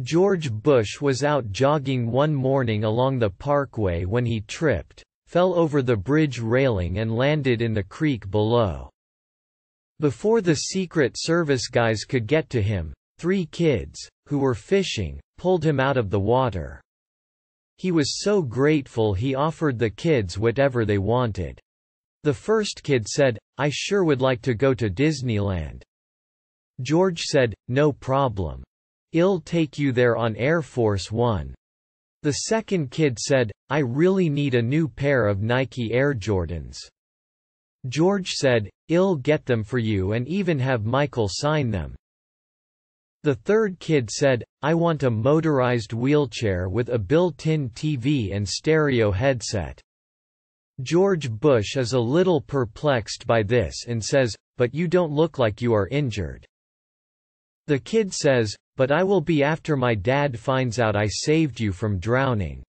George Bush was out jogging one morning along the parkway when he tripped, fell over the bridge railing and landed in the creek below. Before the Secret Service guys could get to him, three kids, who were fishing, pulled him out of the water. He was so grateful he offered the kids whatever they wanted. The first kid said, "I sure would like to go to Disneyland." George said, "No problem. I'll take you there on Air Force One." The second kid said, "I really need a new pair of Nike Air Jordans." George said, "I'll get them for you and even have Michael sign them." The third kid said, "I want a motorized wheelchair with a built-in TV and stereo headset." George Bush is a little perplexed by this and says, "But you don't look like you are injured." The kid says, "But I will be after my dad finds out I saved you from drowning."